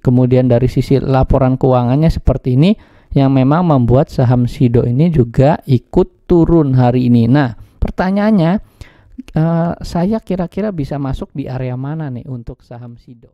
Kemudian dari sisi laporan keuangannya seperti ini yang memang membuat saham Sido ini juga ikut turun hari ini. Nah, pertanyaannya saya kira-kira bisa masuk di area mana nih untuk saham Sido?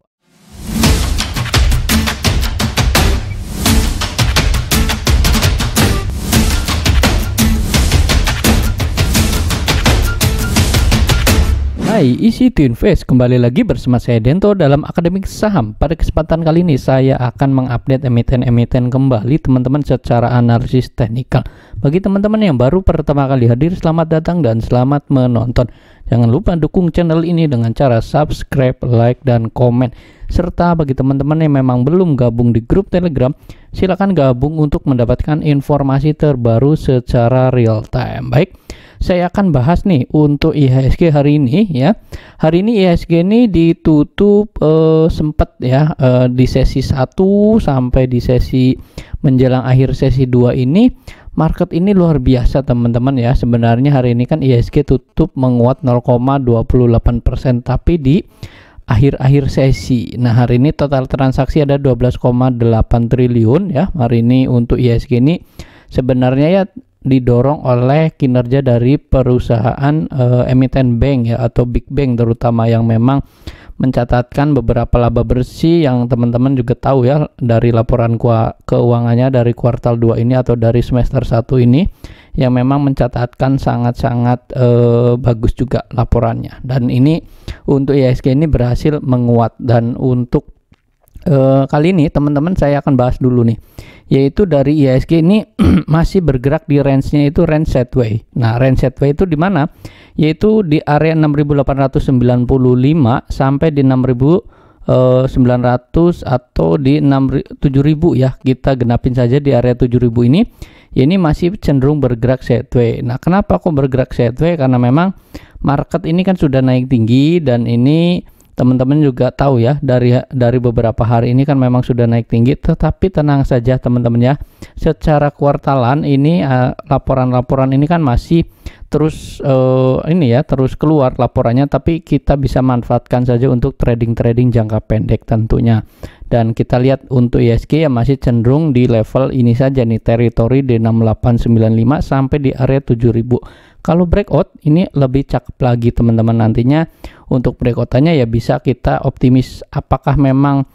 Hai, easy to invest, kembali lagi bersama saya Dento dalam Akademik Saham. Pada kesempatan kali ini saya akan mengupdate emiten-emiten kembali teman-teman secara analisis teknikal. Bagi teman-teman yang baru pertama kali hadir, selamat datang dan selamat menonton. Jangan lupa dukung channel ini dengan cara subscribe, like, dan komen. Serta bagi teman-teman yang memang belum gabung di grup Telegram, silakan gabung untuk mendapatkan informasi terbaru secara real time. Baik, saya akan bahas nih untuk IHSG hari ini ya. Hari ini IHSG ini ditutup sempat ya di sesi 1 sampai di sesi menjelang akhir sesi 2 ini. Market ini luar biasa teman-teman ya. Sebenarnya hari ini kan IHSG tutup menguat 0,28%, tapi di akhir-akhir sesi. Nah, hari ini total transaksi ada 12,8 triliun ya. Hari ini untuk IHSG ini sebenarnya ya didorong oleh kinerja dari perusahaan emiten bank ya, atau big bank terutama, yang memang mencatatkan beberapa laba bersih yang teman-teman juga tahu ya dari laporan keuangannya dari kuartal 2 ini atau dari semester 1 ini, yang memang mencatatkan sangat-sangat bagus juga laporannya. Dan ini untuk IHSG ini berhasil menguat. Dan untuk kali ini teman-teman saya akan bahas dulu nih, yaitu dari IHSG ini masih bergerak di range-nya itu range sideways. Nah, range sideways itu di mana? Yaitu di area 6.895 sampai di 6.900 atau di 7.000 ya, kita genapin saja di area 7.000 ini. Ini masih cenderung bergerak sideways. Nah, kenapa kok bergerak sideways? Karena memang market ini kan sudah naik tinggi, dan ini teman-teman juga tahu ya dari beberapa hari ini kan memang sudah naik tinggi. Tetapi tenang saja teman-teman ya, secara kuartalan ini laporan-laporan ini kan masih terus ini ya, terus keluar laporannya, tapi kita bisa manfaatkan saja untuk trading-trading jangka pendek tentunya. Dan kita lihat untuk IHSG ya masih cenderung di level ini saja nih, teritori di 6895 sampai di area 7000. Kalau breakout ini lebih cakep lagi teman-teman, nantinya untuk breakout-nya ya bisa kita optimis apakah memang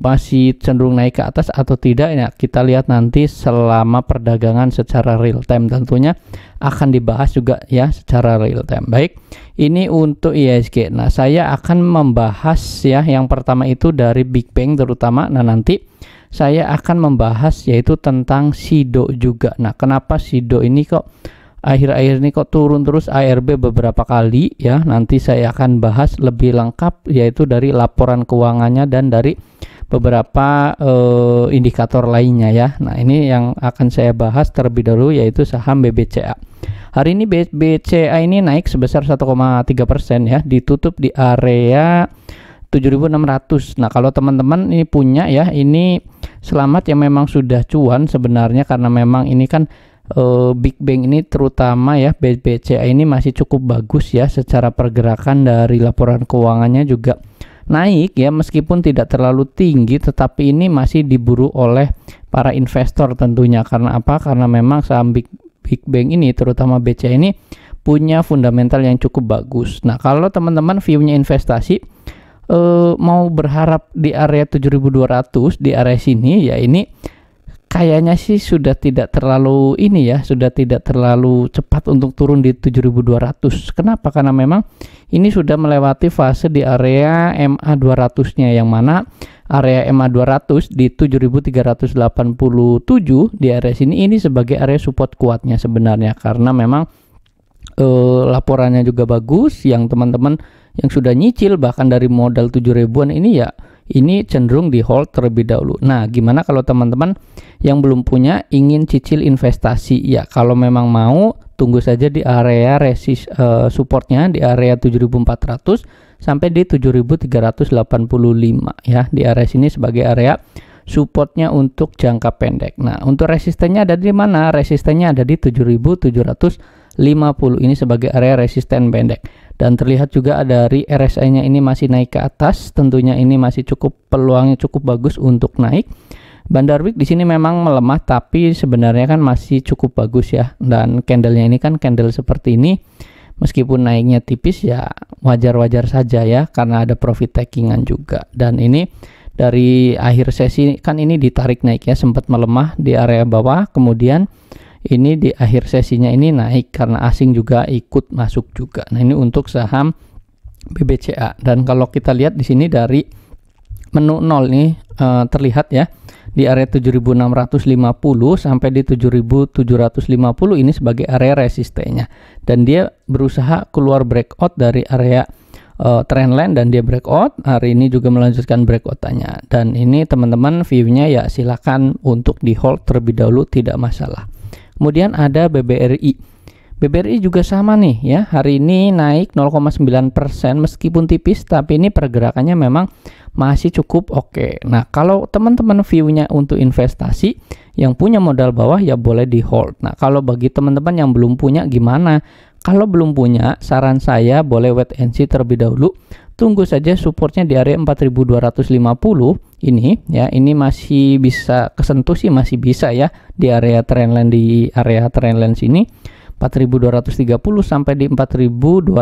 masih cenderung naik ke atas atau tidak ya. Kita lihat nanti selama perdagangan secara real time, tentunya akan dibahas juga ya secara real time. Baik, ini untuk IHSG. Nah, saya akan membahas ya yang pertama itu dari Big Bang terutama. Nah, nanti saya akan membahas yaitu tentang Sido juga. Nah, kenapa Sido ini kok akhir-akhir ini kok turun terus ARB beberapa kali ya, nanti saya akan bahas lebih lengkap yaitu dari laporan keuangannya dan dari beberapa indikator lainnya ya. Nah, ini yang akan saya bahas terlebih dahulu yaitu saham BBCA. Hari ini BBCA ini naik sebesar 1,3% ya, ditutup di area 7.600. Nah, kalau teman-teman ini punya ya, ini selamat yang memang sudah cuan sebenarnya, karena memang ini kan Big Bang ini terutama ya BBCA ini masih cukup bagus ya secara pergerakan, dari laporan keuangannya juga naik ya, meskipun tidak terlalu tinggi tetapi ini masih diburu oleh para investor tentunya. Karena apa? Karena memang saham Big Bang ini terutama BCA ini punya fundamental yang cukup bagus. Nah, kalau teman-teman view-nya investasi mau berharap di area 7.200 di area sini ya, ini kayaknya sih sudah tidak terlalu ini ya, sudah tidak terlalu cepat untuk turun di 7.200. Kenapa? Karena memang ini sudah melewati fase di area MA 200-nya, yang mana area MA 200 di 7.387 di area sini ini sebagai area support kuatnya sebenarnya, karena memang laporannya juga bagus, yang teman-teman yang sudah nyicil bahkan dari modal 7.000-an ini ya, ini cenderung di hold terlebih dahulu. Nah, gimana kalau teman-teman yang belum punya ingin cicil investasi ya? Kalau memang mau, tunggu saja di area supportnya di area 7.400 sampai di 7.385 ya, di area sini sebagai area supportnya untuk jangka pendek. Nah, untuk resistennya ada di mana? Resistennya ada di 7.785 50. Ini sebagai area resisten pendek. Dan terlihat juga dari RSI-nya ini masih naik ke atas. Tentunya ini masih cukup, peluangnya cukup bagus untuk naik. Bandar Week di sini memang melemah, tapi sebenarnya kan masih cukup bagus ya. Dan candlenya ini kan candle seperti ini. Meskipun naiknya tipis ya wajar-wajar saja ya, karena ada profit takingan juga. Dan ini dari akhir sesi kan ini ditarik naik ya, sempat melemah di area bawah, kemudian ini di akhir sesinya ini naik karena asing juga ikut masuk juga. Nah ini untuk saham BBCA. Dan kalau kita lihat di sini dari menu 0 nih terlihat ya di area 7650 sampai di 7750 ini sebagai area resistennya, dan dia berusaha keluar breakout dari area trendline dan dia breakout. Hari ini juga melanjutkan breakout-nya, dan ini teman-teman view-nya ya silakan untuk di hold terlebih dahulu, tidak masalah. Kemudian ada BBRI. BBRI juga sama nih ya, hari ini naik 0,9% meskipun tipis, tapi ini pergerakannya memang masih cukup oke. Nah kalau teman-teman view-nya untuk investasi yang punya modal bawah ya boleh di hold. Nah kalau bagi teman-teman yang belum punya gimana? Kalau belum punya, saran saya boleh wait and see terlebih dahulu. Tunggu saja supportnya di area 4250 ini ya, ini masih bisa kesentuh sih, masih bisa ya di area trendline, di area trendline sini. 4230 sampai di 4250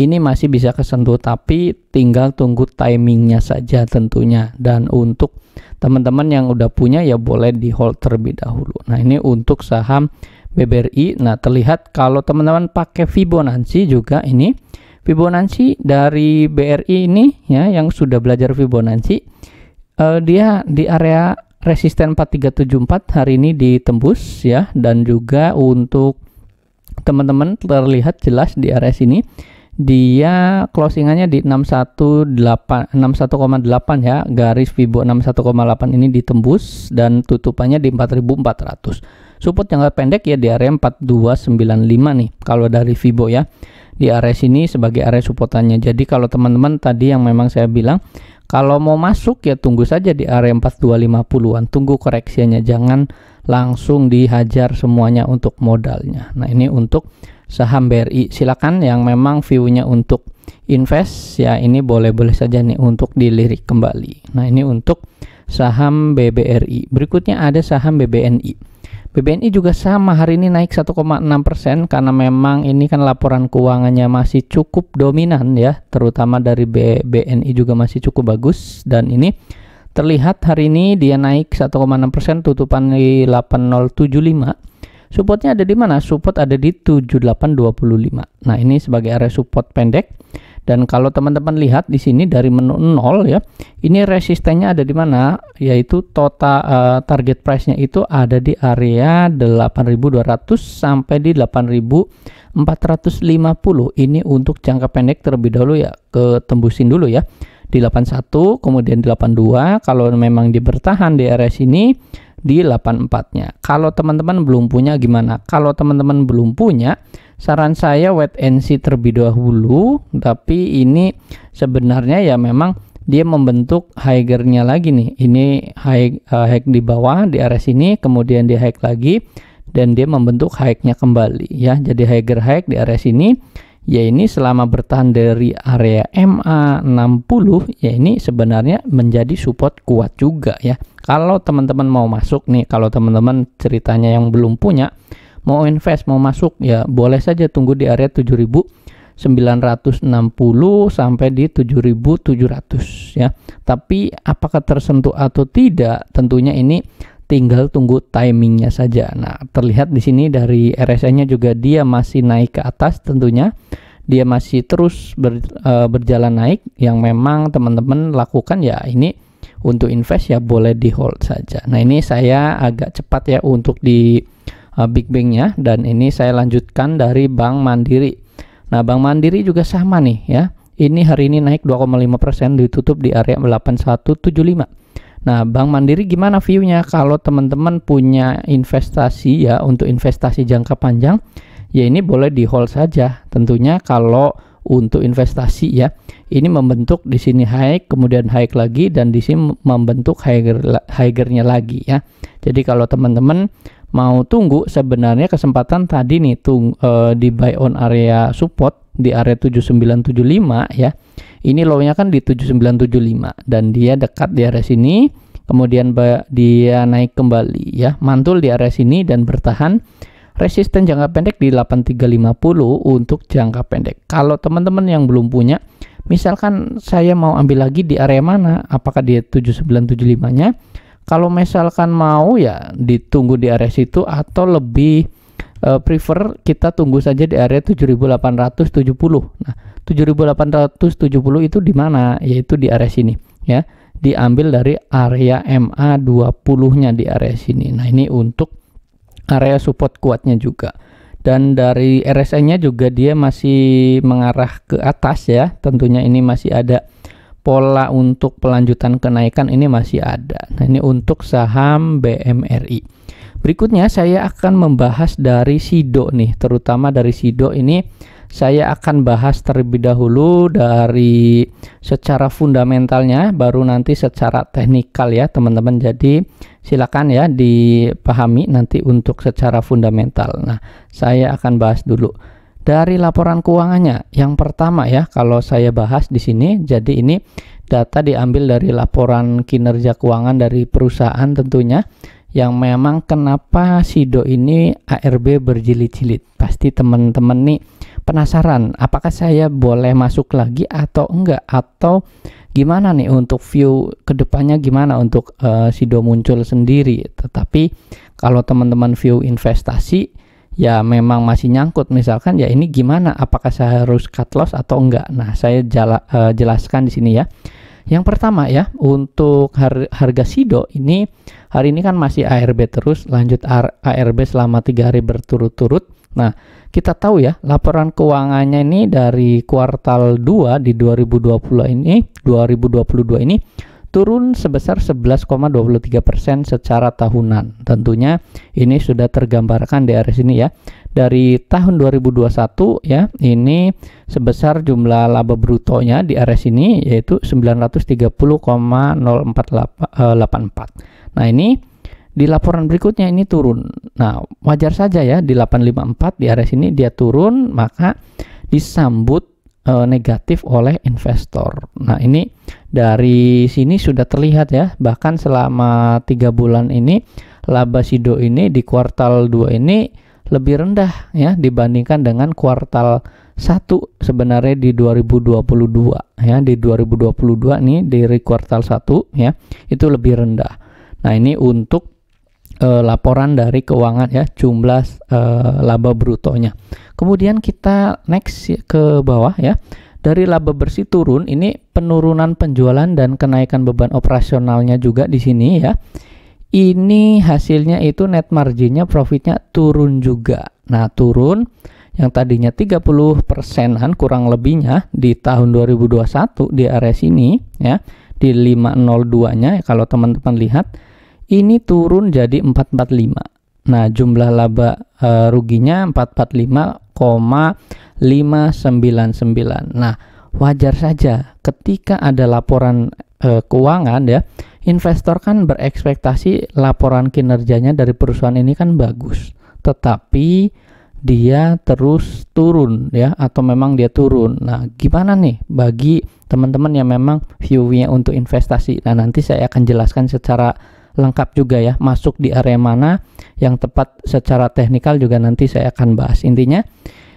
ini masih bisa kesentuh, tapi tinggal tunggu timingnya saja tentunya. Dan untuk teman-teman yang udah punya ya boleh di hold terlebih dahulu. Nah ini untuk saham BBRI. Nah terlihat kalau teman-teman pakai Fibonacci juga, ini Fibonacci dari BRI ini ya, yang sudah belajar Fibonacci, dia di area resisten 4374 hari ini ditembus ya. Dan juga untuk teman-teman terlihat jelas di area sini dia closingannya di 618, 61,8 ya, garis Fibo 61,8 ini ditembus dan tutupannya di 4400. Support jangka pendek ya di area 4295 nih kalau dari Fibo ya, di area sini sebagai area supportannya. Jadi kalau teman-teman tadi yang memang saya bilang kalau mau masuk ya tunggu saja di area 4250-an, tunggu koreksinya, jangan langsung dihajar semuanya untuk modalnya. Nah ini untuk saham BRI, silakan yang memang view-nya untuk invest ya, ini boleh-boleh saja nih untuk dilirik kembali. Nah ini untuk saham BBRI. Berikutnya ada saham BBNI. BBNI juga sama, hari ini naik 1,6% karena memang ini kan laporan keuangannya masih cukup dominan ya, terutama dari BBNI juga masih cukup bagus. Dan ini terlihat hari ini dia naik 1,6%, tutupan di 8075. Supportnya ada di mana? Support ada di 7825. Nah ini sebagai area support pendek. Dan kalau teman-teman lihat di sini dari menu 0 ya, ini resistennya ada di mana? Yaitu total target price-nya itu ada di area 8200 sampai di 8450. Ini untuk jangka pendek terlebih dahulu ya, ketembusin dulu ya di 81, kemudian 82. Kalau memang dia bertahan di area sini di 84-nya. Kalau teman-teman belum punya gimana? Kalau teman-teman belum punya, saran saya wait and see terlebih dahulu. Tapi ini sebenarnya ya memang dia membentuk higher-nya lagi nih. Ini high di bawah di area sini, kemudian dia high lagi dan dia membentuk high-nya kembali ya. Jadi higher di area sini. Ya ini selama bertahan dari area MA60 ya, ini sebenarnya menjadi support kuat juga ya. Kalau teman-teman mau masuk nih, kalau teman-teman ceritanya yang belum punya, mau invest, mau masuk ya boleh saja tunggu di area 7960 sampai di 7700 ya. Tapi apakah tersentuh atau tidak, tentunya ini tinggal tunggu timingnya saja. Nah terlihat di sini dari RSI-nya juga dia masih naik ke atas tentunya. Dia masih terus berjalan naik. Yang memang teman-teman lakukan ya ini untuk invest ya boleh di hold saja. Nah ini saya agak cepat ya untuk di Big Bang-nya. Dan ini saya lanjutkan dari Bank Mandiri. Nah Bank Mandiri juga sama nih ya. Ini hari ini naik 2,5%, ditutup di area 8175. Nah, Bank Mandiri gimana view-nya? Kalau teman-teman punya investasi ya, untuk investasi jangka panjang, ya ini boleh di hold saja. Tentunya kalau untuk investasi ya, ini membentuk di sini high, kemudian high lagi, dan di sini membentuk higher-nya lagi ya. Jadi kalau teman-teman mau tunggu sebenarnya kesempatan tadi nih di buy on area support di area 7975 ya. Ini low-nya kan di 7975 dan dia dekat di area sini, kemudian dia naik kembali ya, mantul di area sini dan bertahan. Resisten jangka pendek di 8350 untuk jangka pendek. Kalau teman-teman yang belum punya, misalkan saya mau ambil lagi di area mana? Apakah di 7975-nya? Kalau misalkan mau ya ditunggu di area situ, atau lebih prefer kita tunggu saja di area 7870. Nah, 7870 itu di mana? Yaitu di area sini ya. Diambil dari area MA 20-nya di area sini. Nah, ini untuk area support kuatnya juga. Dan dari RSI-nya juga dia masih mengarah ke atas ya. Tentunya ini masih ada pola untuk pelanjutan kenaikan, ini masih ada. Nah, ini untuk saham BMRI. Berikutnya saya akan membahas dari Sido nih, terutama dari Sido ini saya akan bahas terlebih dahulu dari secara fundamentalnya, baru nanti secara teknikal ya teman-teman. Jadi silakan ya dipahami nanti untuk secara fundamental. Nah, saya akan bahas dulu dari laporan keuangannya. Yang pertama ya, kalau saya bahas di sini, jadi ini data diambil dari laporan kinerja keuangan dari perusahaan tentunya, yang memang kenapa Sido ini ARB berjilid-jilid. Pasti teman-teman nih penasaran, apakah saya boleh masuk lagi atau enggak, atau gimana nih untuk view kedepannya, gimana untuk Sido muncul sendiri. Tetapi kalau teman-teman view investasi ya memang masih nyangkut, misalkan ya ini gimana, apakah saya harus cut loss atau enggak. Nah, saya jelaskan di sini ya. Yang pertama ya, untuk harga Sido ini hari ini kan masih ARB terus, lanjut ARB selama 3 hari berturut-turut. Nah, kita tahu ya laporan keuangannya ini dari kuartal 2 di 2022 ini turun sebesar 11,23% secara tahunan. Tentunya ini sudah tergambarkan di area sini ya. Dari tahun 2021 ya, ini sebesar jumlah laba brutonya di area sini yaitu 930,084. Nah, ini di laporan berikutnya ini turun. Nah, wajar saja ya di 854 di area sini dia turun, maka disambut negatif oleh investor. Nah, ini dari sini sudah terlihat ya, bahkan selama 3 bulan ini laba Sido ini di kuartal 2 ini lebih rendah ya dibandingkan dengan kuartal 1 sebenarnya di 2022 ya. Di 2022 nih dari kuartal 1 ya itu lebih rendah. Nah, ini untuk laporan dari keuangan ya, jumlah laba brutonya. Kemudian kita next ke bawah ya. Dari laba bersih turun, ini penurunan penjualan dan kenaikan beban operasionalnya juga di sini ya. Ini hasilnya itu net marginnya, profitnya turun juga. Nah, turun yang tadinya 30%-an kurang lebihnya di tahun 2021 di area sini ya, di 502-nya kalau teman-teman lihat. Ini turun jadi 445. Nah, jumlah laba ruginya 445,599. Nah, wajar saja ketika ada laporan keuangan ya, investor kan berekspektasi laporan kinerjanya dari perusahaan ini kan bagus. Tetapi dia terus turun ya, atau memang dia turun. Nah, gimana nih bagi teman-teman yang memang view-nya untuk investasi? Nah, nanti saya akan jelaskan secara lengkap juga ya, masuk di area mana yang tepat secara teknikal juga nanti saya akan bahas. Intinya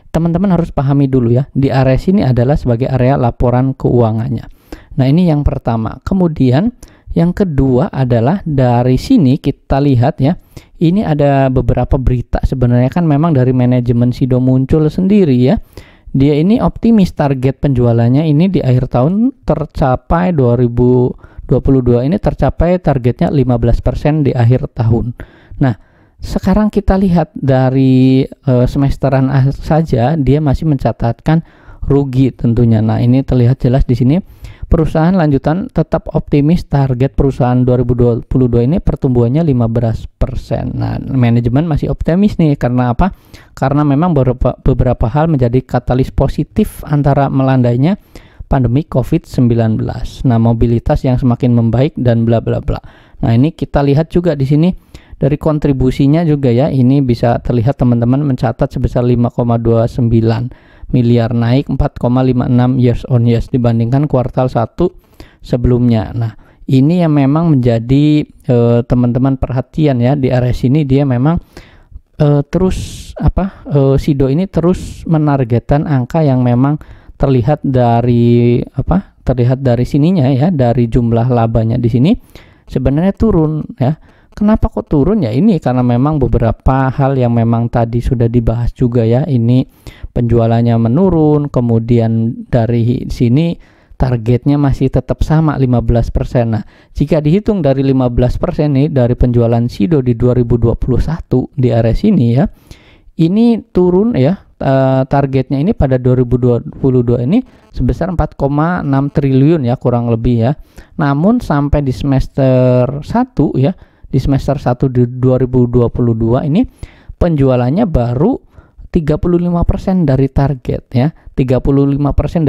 teman-teman harus pahami dulu ya, di area sini adalah sebagai area laporan keuangannya. Nah, ini yang pertama. Kemudian yang kedua adalah dari sini kita lihat ya, ini ada beberapa berita sebenarnya kan memang dari manajemen Sido muncul sendiri ya. Dia ini optimis target penjualannya ini di akhir tahun tercapai 2022 ini tercapai targetnya 15% di akhir tahun. Nah, sekarang kita lihat dari semesteran saja dia masih mencatatkan rugi tentunya. Nah, ini terlihat jelas di sini perusahaan lanjutan tetap optimis target perusahaan 2022 ini pertumbuhannya 15%. Nah, manajemen masih optimis nih karena apa? Karena memang beberapa hal menjadi katalis positif antara melandainya pandemi COVID-19. Nah, mobilitas yang semakin membaik dan bla bla bla. Nah, ini kita lihat juga di sini Dari kontribusinya juga ya, ini bisa terlihat teman-teman mencatat sebesar 5,29 miliar, naik 4,56 years on years dibandingkan kuartal 1 sebelumnya. Nah, ini yang memang menjadi teman-teman perhatian ya di area sini. Dia memang terus Sido ini terus menargetkan angka yang memang terlihat dari sininya ya, dari jumlah labanya di sini sebenarnya turun ya. Kenapa kok turun ya? Ini karena memang beberapa hal yang memang tadi sudah dibahas juga ya. Ini penjualannya menurun, kemudian dari sini targetnya masih tetap sama 15%. Nah, jika dihitung dari 15% nih dari penjualan Sido di 2021 di area sini ya, ini turun ya. Targetnya ini pada 2022 ini sebesar 4,6 triliun ya, kurang lebih ya. Namun sampai di semester 1 ya, di semester 1 di 2022 ini penjualannya baru 35% dari target ya. 35%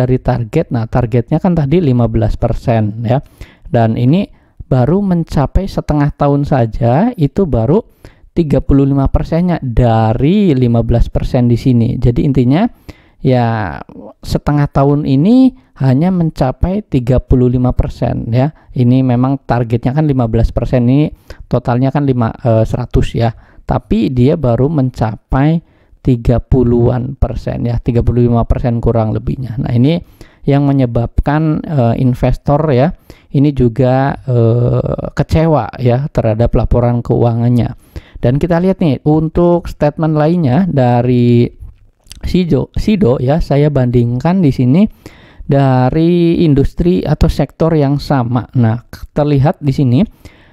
dari target. Nah, targetnya kan tadi 15% ya. Dan ini baru mencapai setengah tahun saja itu baru 35%-nya dari 15% di sini. Jadi intinya ya, setengah tahun ini hanya mencapai 35% ya. Ini memang targetnya kan 15%, ini totalnya kan 100 ya. Tapi dia baru mencapai 30-an% ya, 35% kurang lebihnya. Nah, ini yang menyebabkan investor ya, ini juga kecewa ya terhadap laporan keuangannya. Dan kita lihat nih untuk statement lainnya dari Sido ya, saya bandingkan di sini dari industri atau sektor yang sama. Nah, terlihat di sini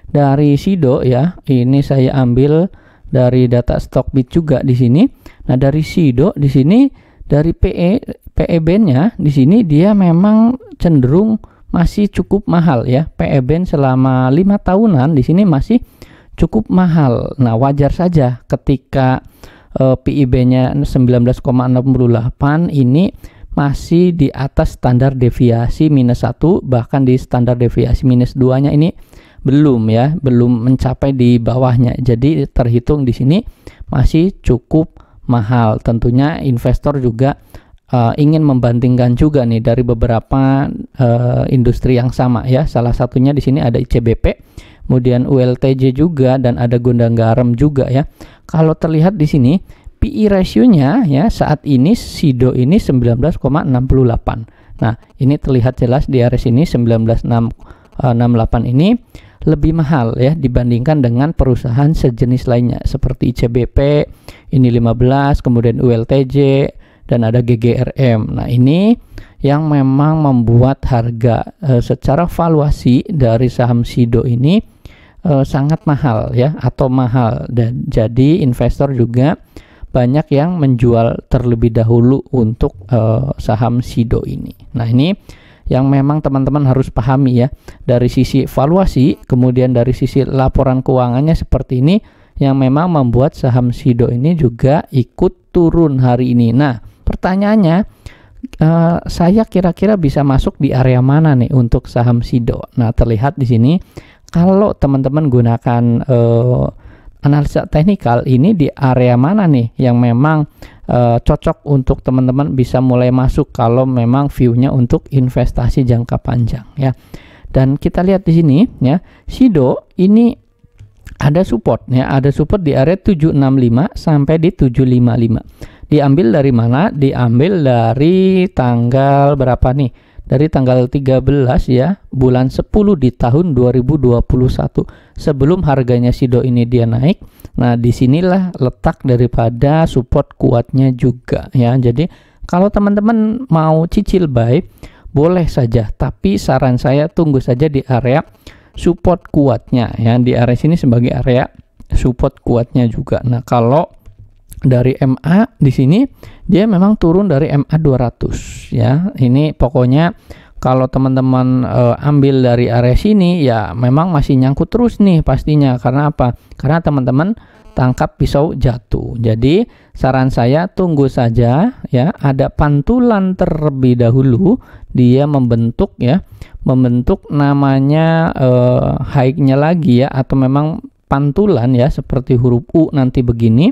dari Sido ya, ini saya ambil dari data Stockbit juga di sini. Nah, dari Sido di sini dari PE band-nya di sini dia memang cenderung masih cukup mahal ya. PE band selama 5 tahunan di sini masih cukup mahal. Nah, wajar saja ketika PIB-nya 19,68 ini masih di atas standar deviasi -1, bahkan di standar deviasi -2-nya ini belum ya, belum mencapai di bawahnya. Jadi terhitung di sini masih cukup mahal. Tentunya investor juga ingin membandingkan juga nih dari beberapa industri yang sama ya. Salah satunya di sini ada ICBP, kemudian ULTJ juga, dan ada Gudang Garam juga ya. Kalau terlihat di sini PE ratio-nya ya, saat ini Sido ini 19,68. Nah, ini terlihat jelas di area sini 19,68 ini lebih mahal ya dibandingkan dengan perusahaan sejenis lainnya seperti ICBP ini 15, kemudian ULTJ, dan ada GGRM. Nah, ini yang memang membuat harga secara valuasi dari saham Sido ini sangat mahal ya, atau mahal. Dan jadi investor juga banyak yang menjual terlebih dahulu untuk saham Sido ini. Nah, ini yang memang teman-teman harus pahami ya, dari sisi valuasi, kemudian dari sisi laporan keuangannya seperti ini yang memang membuat saham Sido ini juga ikut turun hari ini. Nah, pertanyaannya saya kira-kira bisa masuk di area mana nih untuk saham Sido? Nah, terlihat di sini kalau teman-teman gunakan analisa teknikal, ini di area mana nih yang memang cocok untuk teman-teman bisa mulai masuk kalau memang view-nya untuk investasi jangka panjang ya. Dan kita lihat di sini ya, Sido ini ada supportnya, ada support di area 765 sampai di 755. Diambil dari mana? Diambil dari tanggal berapa nih? Dari tanggal 13 ya, bulan 10 di tahun 2021, sebelum harganya Sido ini dia naik. Nah, disinilah letak daripada support kuatnya juga ya. Jadi kalau teman-teman mau cicil buy boleh saja, tapi saran saya tunggu saja di area support kuatnya ya, di area sini sebagai area support kuatnya juga. Nah, kalau dari MA di sini dia memang turun dari MA 200 ya. Ini pokoknya kalau teman-teman ambil dari area sini ya, memang masih nyangkut terus nih pastinya. Karena apa? Karena teman-teman tangkap pisau jatuh. Jadi saran saya tunggu saja ya, ada pantulan terlebih dahulu dia membentuk ya, membentuk namanya high-nya lagi ya, atau memang pantulan ya, seperti huruf U nanti begini.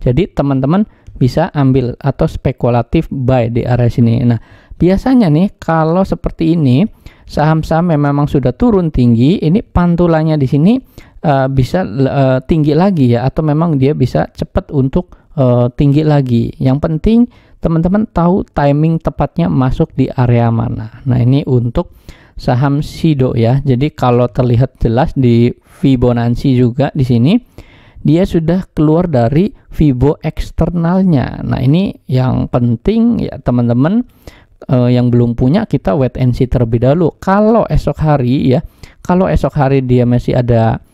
Jadi teman-teman bisa ambil atau spekulatif buy di area sini. Nah, biasanya nih kalau seperti ini saham-saham memang sudah turun tinggi, ini pantulannya di sini bisa tinggi lagi ya, atau memang dia bisa cepat untuk tinggi lagi. Yang penting teman-teman tahu timing tepatnya masuk di area mana. Nah, ini untuk saham Sido ya. Jadi kalau terlihat jelas di Fibonacci juga di sini dia sudah keluar dari Fibo eksternalnya. Nah, ini yang penting ya teman-teman, yang belum punya kita wait and see terlebih dahulu. Kalau esok hari ya, kalau esok hari dia masih ada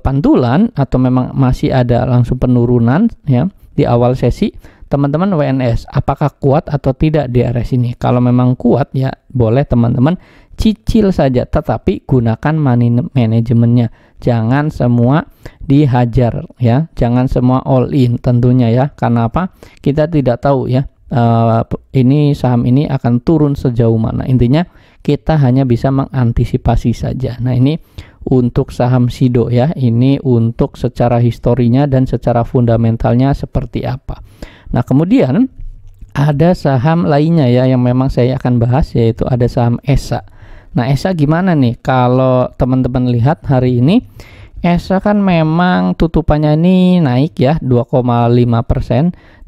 pantulan atau memang masih ada langsung penurunan ya di awal sesi, teman-teman WNS apakah kuat atau tidak di area sini. Kalau memang kuat ya boleh teman-teman cicil saja, tetapi gunakan money manajemennya. Jangan semua dihajar ya, jangan semua all in tentunya ya, karena apa, kita tidak tahu ya ini saham ini akan turun sejauh mana. Intinya kita hanya bisa mengantisipasi saja. Nah, ini untuk saham Sido ya, ini untuk secara historinya dan secara fundamentalnya seperti apa. Nah, kemudian ada saham lainnya ya yang memang saya akan bahas, yaitu ada saham ESSA. Nah, ESSA gimana nih? Kalau teman-teman lihat hari ini ESSA kan memang tutupannya ini naik ya 2,5%,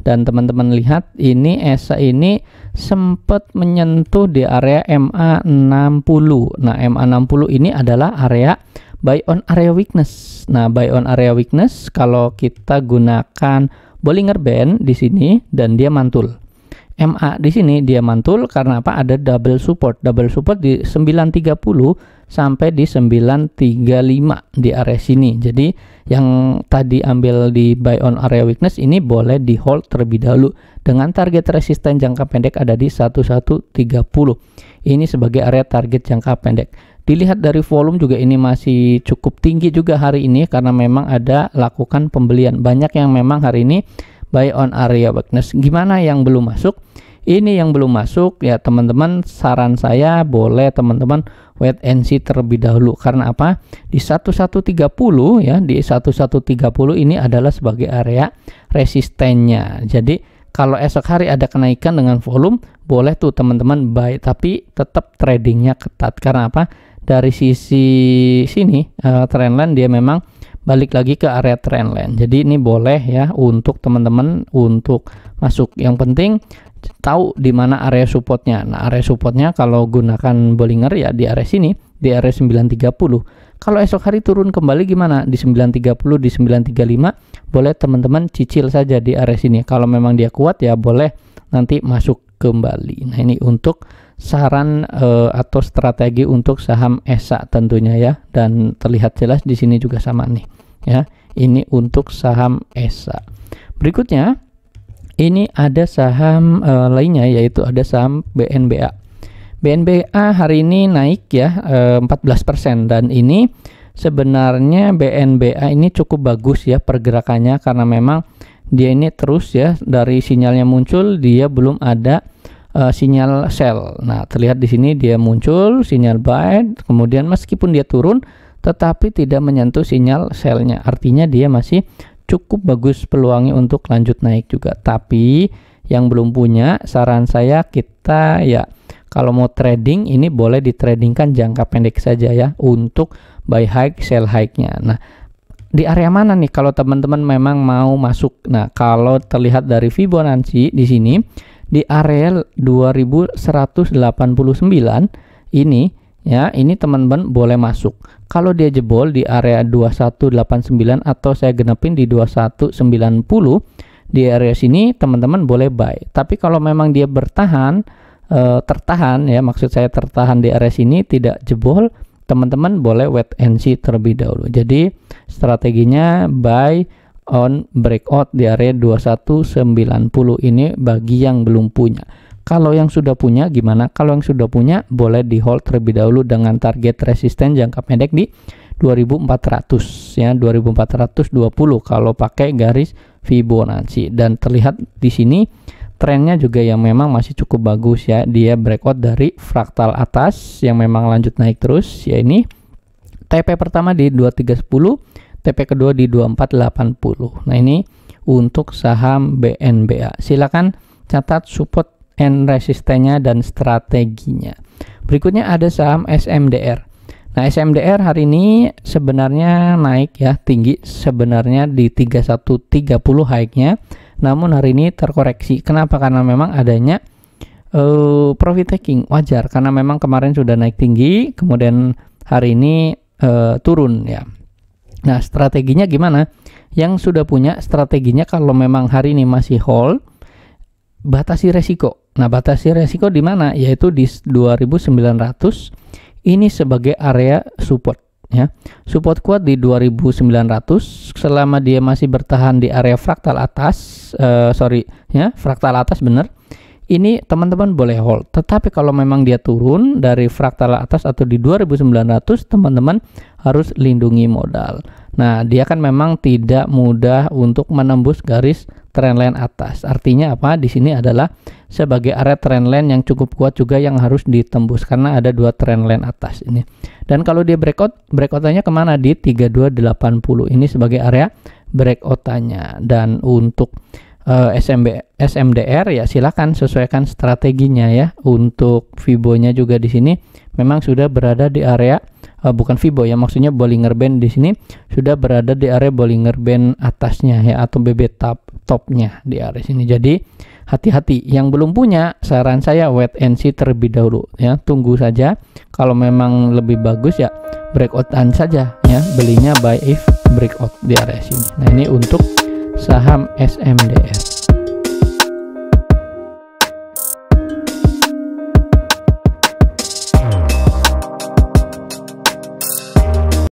dan teman-teman lihat ini ESSA ini sempat menyentuh di area MA60. Nah, MA60 ini adalah area buy on area weakness. Nah, buy on area weakness kalau kita gunakan Bollinger Band di sini dan dia mantul. MA di sini dia mantul karena apa? Ada double support. Double support di 930 sampai di 935 di area sini. Jadi yang tadi ambil di buy on area weakness ini boleh di hold terlebih dahulu dengan target resisten jangka pendek ada di 1130. Ini sebagai area target jangka pendek. Dilihat dari volume juga ini masih cukup tinggi juga hari ini karena memang ada lakukan pembelian. Banyak yang memang hari ini buy on area weakness. Gimana yang belum masuk? Ini yang belum masuk ya teman-teman, saran saya boleh teman-teman wait and see terlebih dahulu. Karena apa? Di 1130 ya, di 1130 ini adalah sebagai area resistennya. Jadi kalau esok hari ada kenaikan dengan volume boleh tuh teman-teman buy, tapi tetap tradingnya ketat. Karena apa? Dari sisi sini trendline dia memang balik lagi ke area trendline. Jadi ini boleh ya untuk teman-teman untuk masuk. Yang penting tahu di mana area supportnya. Nah, area supportnya kalau gunakan Bollinger ya di area sini, di area 930. Kalau esok hari turun kembali gimana? Di 930, di 935 boleh teman-teman cicil saja di area sini. Kalau memang dia kuat ya boleh nanti masuk kembali. Nah, ini untuk saran atau strategi untuk saham ESSA tentunya ya, dan terlihat jelas di sini juga sama nih ya. Ini untuk saham ESSA. Berikutnya ini ada saham lainnya, yaitu ada saham BNBA. BNBA hari ini naik ya 14%, dan ini sebenarnya BNBA ini cukup bagus ya pergerakannya karena memang dia ini terus ya dari sinyalnya muncul, dia belum ada sinyal sell. Nah, terlihat di sini dia muncul sinyal buy, kemudian meskipun dia turun tetapi tidak menyentuh sinyal sellnya, artinya dia masih cukup bagus peluangnya untuk lanjut naik juga. Tapi yang belum punya, saran saya kita ya kalau mau trading ini boleh ditradingkan jangka pendek saja ya untuk buy high sell high-nya. Nah, di area mana nih kalau teman-teman memang mau masuk? Nah, kalau terlihat dari Fibonacci di sini di area 2189 ini ya, ini teman-teman boleh masuk. Kalau dia jebol di area 2189 atau saya genepin di 2190 di area sini teman-teman boleh buy. Tapi kalau memang dia bertahan tertahan ya, maksud saya tertahan di area sini tidak jebol, teman-teman boleh wait and see terlebih dahulu. Jadi strateginya buy on breakout di area 2190 ini bagi yang belum punya. Kalau yang sudah punya gimana? Kalau yang sudah punya boleh di hold terlebih dahulu dengan target resisten jangka pendek di 2400 ya, 2420 kalau pakai garis Fibonacci. Dan terlihat di sini trennya juga yang memang masih cukup bagus ya, dia breakout dari fraktal atas yang memang lanjut naik terus ya. Ini TP pertama di 2310, TP kedua di 2480. Nah, ini untuk saham BNBA. Silakan catat support and resistennya dan strateginya. Berikutnya ada saham SMDR. Nah, SMDR hari ini sebenarnya naik ya, tinggi sebenarnya di 3130 high-nya, namun hari ini terkoreksi. Kenapa? Karena memang adanya profit taking, wajar, karena memang kemarin sudah naik tinggi, kemudian hari ini turun ya. Nah, strateginya gimana? Yang sudah punya strateginya kalau memang hari ini masih hold, batasi resiko. Nah, batasi resiko di mana? Yaitu di 2900. Ini sebagai area support ya. Support kuat di 2900, selama dia masih bertahan di area fraktal atas, fraktal atas bener. Ini teman-teman boleh hold. Tetapi kalau memang dia turun dari fraktal atas atau di 2900, teman-teman harus lindungi modal. Nah, dia kan memang tidak mudah untuk menembus garis trendline atas. Artinya apa? Di sini adalah sebagai area trendline yang cukup kuat juga yang harus ditembus karena ada dua trendline atas ini. Dan kalau dia breakout, breakoutannya kemana? Di 3280. Ini sebagai area breakoutannya. Dan untuk SMDR ya silakan sesuaikan strateginya ya. Untuk Fibonya juga di sini memang sudah berada di area bukan Fibo ya, maksudnya Bollinger Band di sini sudah berada di area Bollinger Band atasnya ya, atau BB topnya di area sini. Jadi hati-hati, yang belum punya saran saya wait and see terlebih dahulu ya, tunggu saja. Kalau memang lebih bagus ya breakoutan saja ya, belinya buy if breakout di area sini. Nah, ini untuk saham SMDR.